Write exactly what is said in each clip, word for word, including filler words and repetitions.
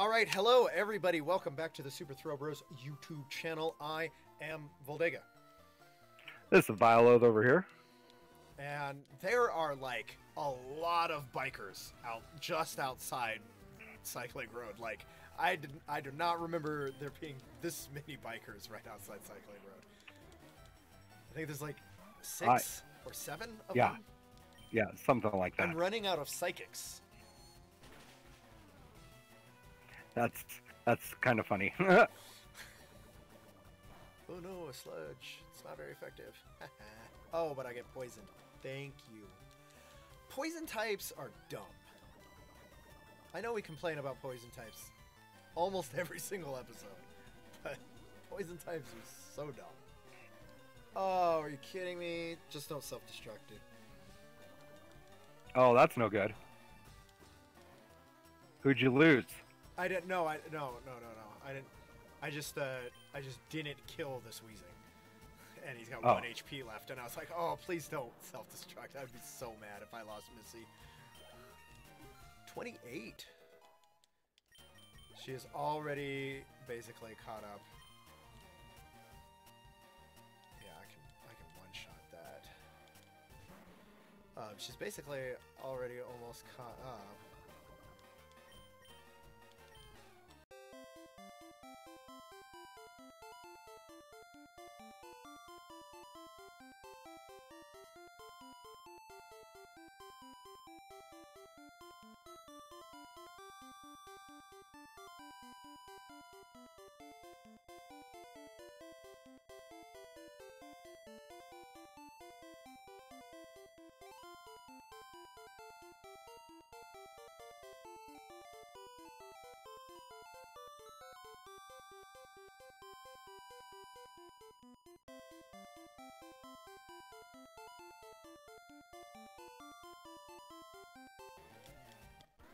Alright, hello everybody, welcome back to the Super Throw Bros YouTube channel. I am Voldega. This is Vialoath over here. And there are like a lot of bikers out just outside Cycling Road. Like, I, didn't, I do not remember there being this many bikers right outside Cycling Road. I think there's like six I, or seven of yeah. them. Yeah, something like that. I'm running out of psychics. That's that's kind of funny. Oh no, a sludge. It's not very effective. Oh, but I get poisoned. Thank you. Poison types are dumb. I know we complain about poison types almost every single episode, but poison types are so dumb. Oh, are you kidding me? Just don't self-destruct, dude. Oh, that's no good. Who'd you lose? I didn't. No, I no no no no. I didn't. I just uh, I just didn't kill this Weezing, and he's got oh. one H P left. And I was like, oh, please don't self-destruct. I'd be so mad if I lost Missy. twenty-eight. She is already basically caught up. Yeah, I can I can one-shot that. Uh, she's basically already almost caught up.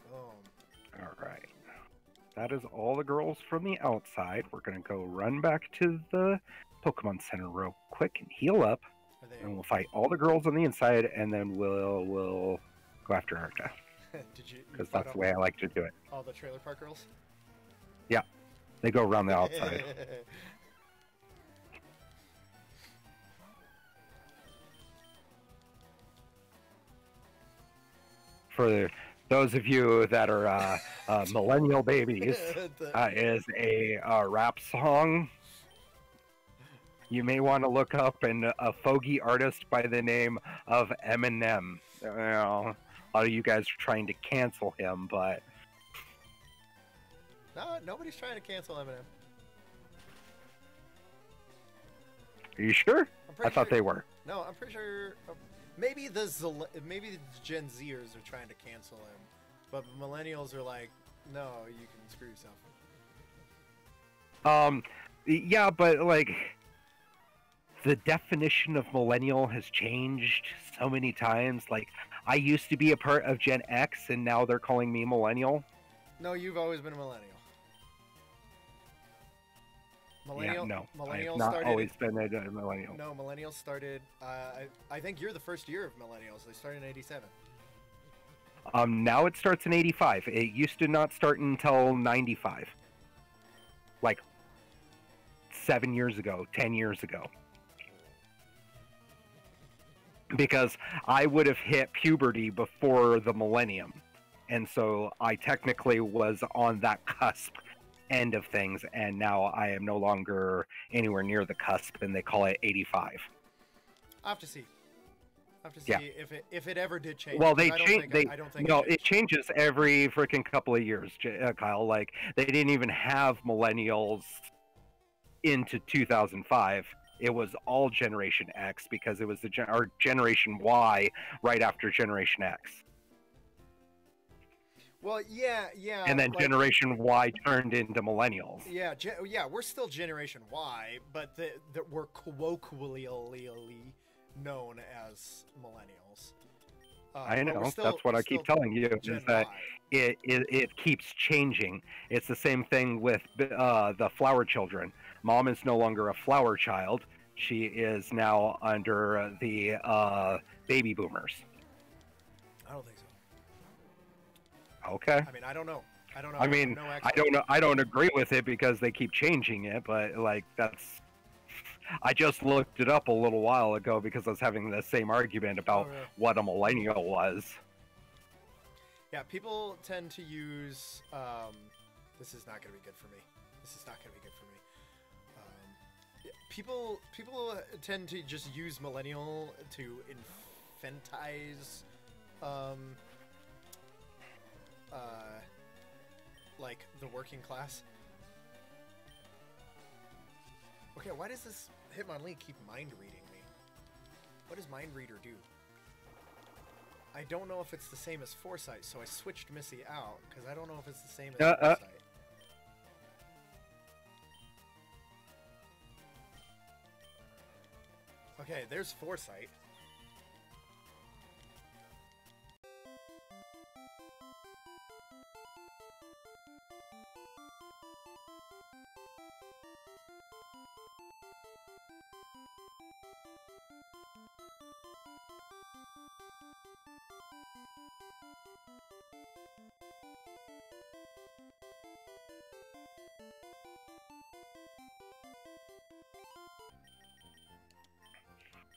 Boom. All right. That is all the girls from the outside. We're going to go run back to the Pokemon Center real quick and heal up. And we'll fight all the girls on the inside, and then we'll we'll go after Erika. Did you? Because that's the way I like to do it. All the trailer park girls? Yeah. They go around the outside. For the... Those of you that are uh, uh, millennial babies, uh, is a uh, rap song. You may want to look up an, a fogey artist by the name of Eminem. You know, a lot of you guys are trying to cancel him, but... No, nobody's trying to cancel Eminem. Are you sure? I thought sure, they were. No, I'm pretty sure... I'm... Maybe the Zil maybe the Gen Zers are trying to cancel him, but millennials are like, no, you can screw yourself. Um, yeah, but like, the definition of millennial has changed so many times. Like, I used to be a part of Gen X, and now they're calling me millennial. No, you've always been a millennial. Millennial, yeah, no, I have not started, always been a millennial. No, millennials started, uh, I, I think you're the first year of millennials. They started in eighty-seven. Um, now it starts in eighty-five. It used to not start until ninety-five. Like, seven years ago, ten years ago. Because I would have hit puberty before the millennium. And so I technically was on that cusp end of things, and now I am no longer anywhere near the cusp, and they call it eighty-five. I have to see. I have to see yeah. if it if it ever did change. Well, they changed. They I don't think no, it, it changes every freaking couple of years, Kyle. Like, they didn't even have millennials into two thousand five. It was all Generation X because it was the gen or Generation Y right after Generation X. Well, yeah, yeah. And then like, Generation Y turned into millennials. Yeah, gen yeah, we're still Generation Y, but the, the, we're colloquially known as millennials. Uh, I know. Still, that's what I keep telling you, is that it, it, it keeps changing. It's the same thing with uh, the flower children. Mom is no longer a flower child. She is now under the uh, baby boomers. I don't think so. Okay. I mean, I don't know. I don't know. I mean, no I don't know. I don't agree with it because they keep changing it, but like that's. I just looked it up a little while ago because I was having the same argument about oh, really? what a millennial was. Yeah, people tend to use. Um, this is not going to be good for me. This is not going to be good for me. Um, people people tend to just use millennial to infantize. Um, uh, like the working class. Okay, why does this Hitmonlee keep mind reading me? What does mind reader do? I don't know if it's the same as Foresight, so I switched Missy out because I don't know if it's the same as uh, Foresight. Uh. Okay, there's Foresight.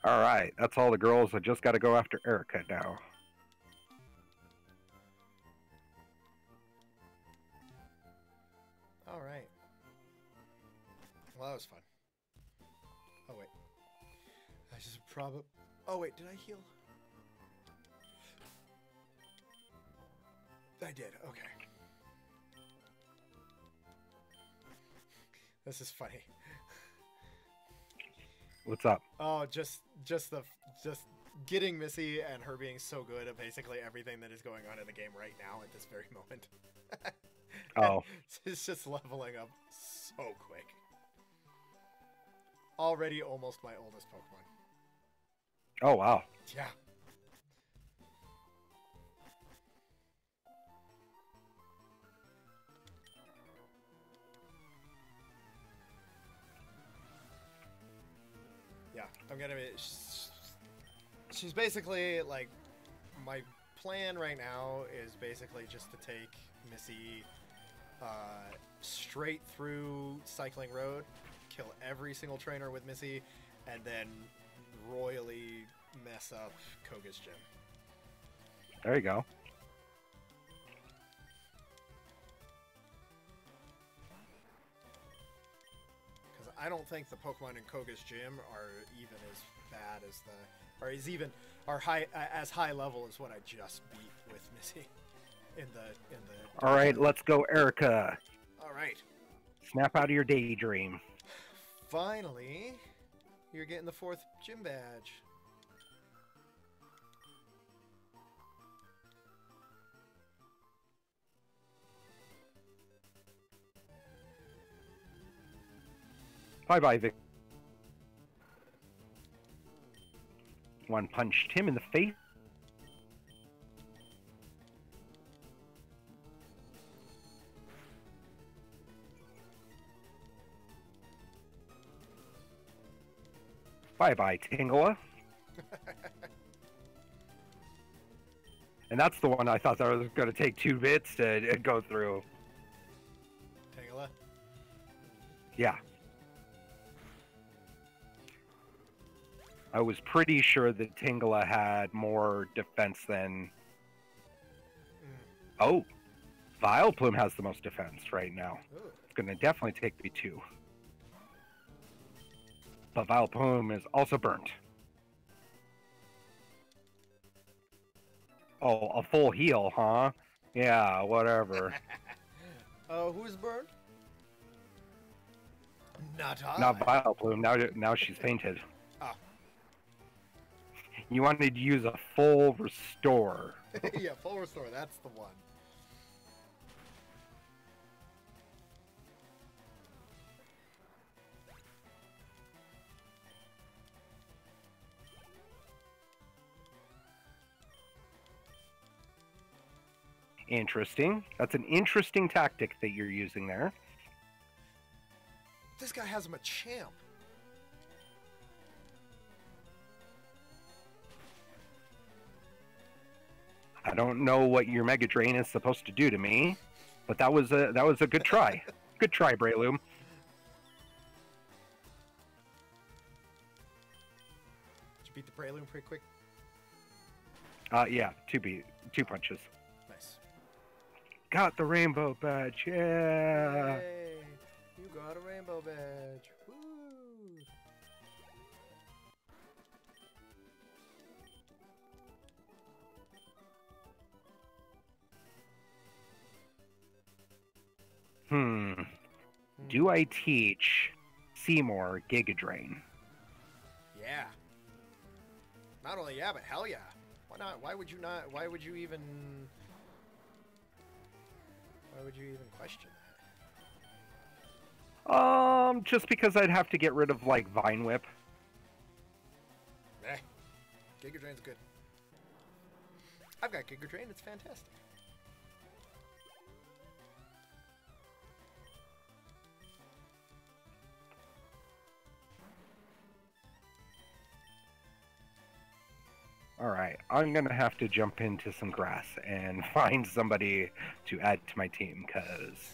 Alright, that's all the girls. I just gotta go after Erika now. Alright. Well, that was fun. Oh, wait. I just probably... Oh, wait, did I heal? I did, okay. This is funny. What's up? Oh, just just the just getting Missy and her being so good at basically everything that is going on in the game right now at this very moment. Oh, it's just leveling up so quick. Already almost my oldest Pokemon. Oh wow! Yeah. Yeah, I'm gonna be. She's basically like. My plan right now is basically just to take Missy uh, straight through Cycling Road, kill every single trainer with Missy, and then royally mess up Koga's gym. There you go. I don't think the Pokemon in Koga's gym are even as bad as the, or is even, are high as high level as what I just beat with Missy in the in the. All right, let's go, Erika. All right. Snap out of your daydream. Finally, you're getting the fourth gym badge. Bye-bye, Vic. One punched him in the face. Bye-bye, Tangela. And that's the one I thought that was going to take two bits to go through. Tangela? Yeah. I was pretty sure that Tangela had more defense than... Mm. Oh! Vileplume has the most defense right now. Ooh. It's going to definitely take me two. But Vileplume is also burnt. Oh, a full heal, huh? Yeah, whatever. Oh, uh, who's burnt? Not I. Not Vileplume. Now, now she's fainted. Oh. You wanted to use a full restore. Yeah, full restore, that's the one. Interesting. That's an interesting tactic that you're using there. This guy has him a champ. I don't know what your Mega Drain is supposed to do to me. But that was a that was a good try. Good try, Breloom. Did you beat the Breloom pretty quick? Uh, yeah, two beat, two punches. Nice. Got the Rainbow Badge, yeah! Yay. You got a Rainbow Badge. Woo. Hmm. hmm. Do I teach Seymour Giga Drain? Yeah. Not only yeah, but hell yeah. Why not? Why would you not? Why would you even? Why would you even question that? Um, just because I'd have to get rid of like Vine Whip. Eh. Giga Drain's good. I've got Giga Drain. It's fantastic. Alright, I'm going to have to jump into some grass and find somebody to add to my team, because...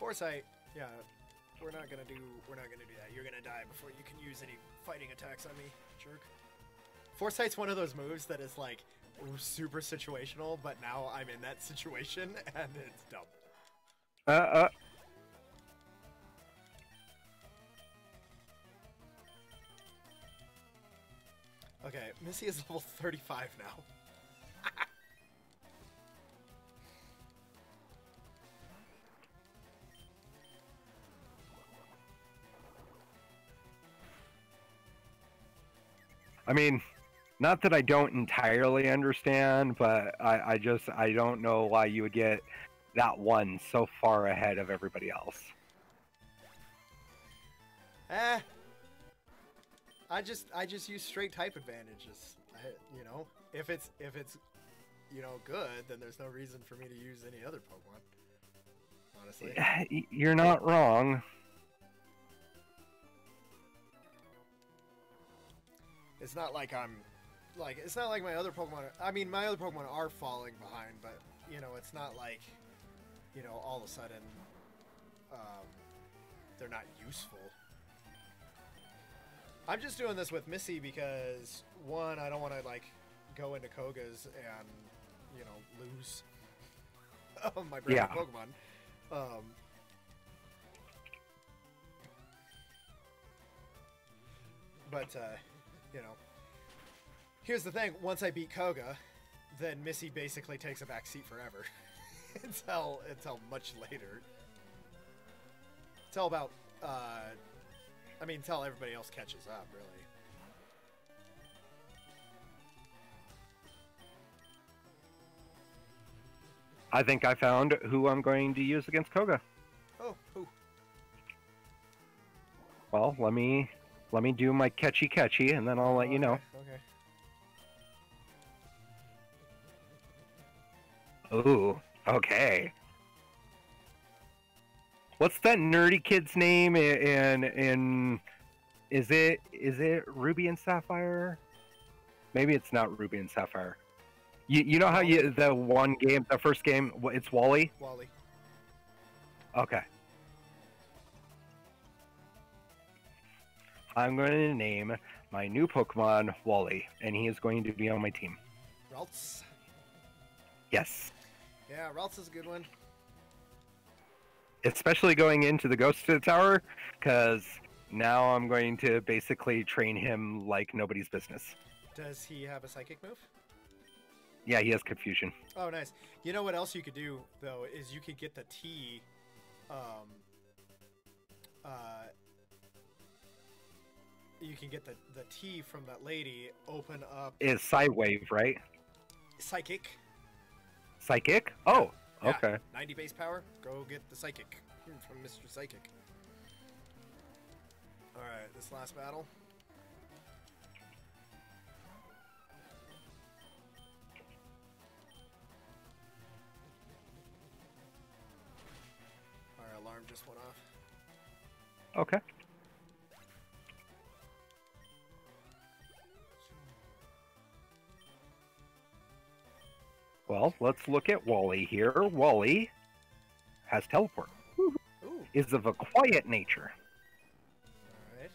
Foresight, yeah, we're not gonna do we're not gonna do that. You're gonna die before you can use any fighting attacks on me, jerk. Foresight's one of those moves that is like super situational, but now I'm in that situation and it's dumb. Uh uh. Okay, Missy is level thirty-five now. I mean, not that I don't entirely understand, but I, I just, I don't know why you would get that one so far ahead of everybody else. Eh. I just, I just use straight type advantages, I, you know? If it's, if it's, you know, good, then there's no reason for me to use any other Pokemon, honestly. You're not wrong. It's not like I'm, like, it's not like my other Pokemon, are, I mean, my other Pokemon are falling behind, but, you know, it's not like, you know, all of a sudden, um, they're not useful. I'm just doing this with Missy because, one, I don't want to, like, go into Koga's and, you know, lose my brand yeah. new Pokemon. Um. But, uh. You know, here's the thing. Once I beat Koga, then Missy basically takes a back seat forever until until much later. Until about, uh, I mean, until everybody else catches up, really. I think I found who I'm going to use against Koga. Oh, who? Well, let me. Let me do my catchy catchy, and then I'll let you know. Okay. Ooh, okay. What's that nerdy kid's name? In in is it is it Ruby and Sapphire? Maybe it's not Ruby and Sapphire. You you know how you the one game the first game it's Wally. Wally. Okay. I'm going to name my new Pokemon Wally, and he is going to be on my team. Ralts? Yes. Yeah, Ralts is a good one. Especially going into the Ghost Tower, because now I'm going to basically train him like nobody's business. Does he have a psychic move? Yeah, he has Confusion. Oh, nice. You know what else you could do, though, is you could get the T... Um... Uh... You can get the, the T from that lady, open up... It's Psy Wave, right? Psychic. Psychic? Oh, yeah. Okay. ninety base power. Go get the Psychic from Mister Psychic. All right, this last battle. Our alarm just went off. Okay. Well, let's look at Wally here. Wally has teleport. Ooh. Is of a quiet nature. Alright.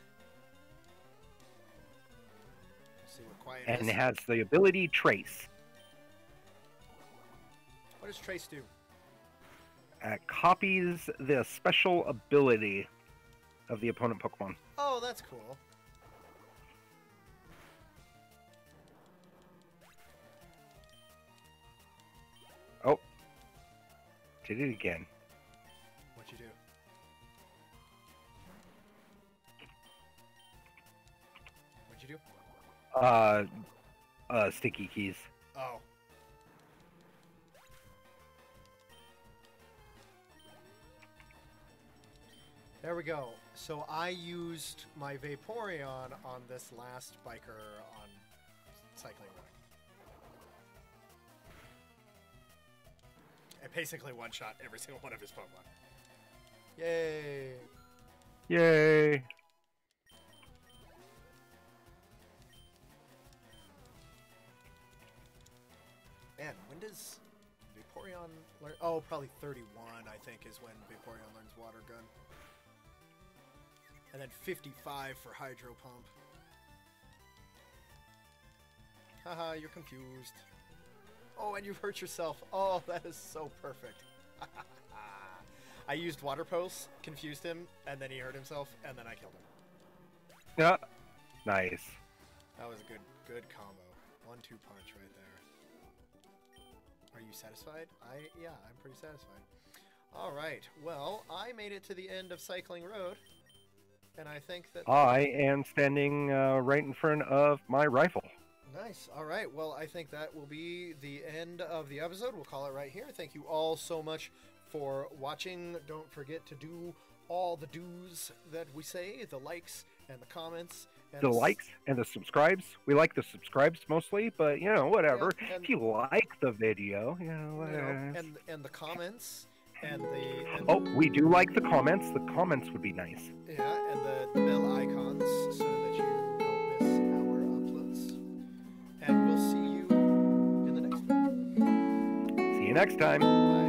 Let's see what quiet and is. And has the ability Trace. What does Trace do? Uh, copies the special ability of the opponent Pokemon. Oh, that's cool. Oh. Did it again. What'd you do? What'd you do? Uh, uh, sticky keys. Oh. There we go. So I used my Vaporeon on this last biker on Cycling Road. I basically one-shot every single one of his Pokemon. Yay! Yay! Man, when does Vaporeon learn? Oh, probably thirty-one, I think, is when Vaporeon learns Water Gun. And then fifty-five for Hydro Pump. Haha, you're confused. Oh, and you've hurt yourself. Oh, that is so perfect. I used Water Pulse, confused him, and then he hurt himself, and then I killed him. Yeah. Nice. That was a good, good combo. One-two punch right there. Are you satisfied? I, yeah, I'm pretty satisfied. All right. Well, I made it to the end of Cycling Road. And I think that I am standing uh, right in front of my rifle. Nice. All right. Well, I think that will be the end of the episode. We'll call it right here. Thank you all so much for watching. Don't forget to do all the do's that we say, the likes and the comments. And the likes and the subscribes. We like the subscribes mostly, but, you know, whatever. And, and, if you like the video, you know, whatever. You know, and, and the comments. And the, and oh, we do like the comments. The comments would be nice. Yeah, and the, the bell icons so that you don't miss our uploads. And we'll see you in the next one. See you next time. Bye.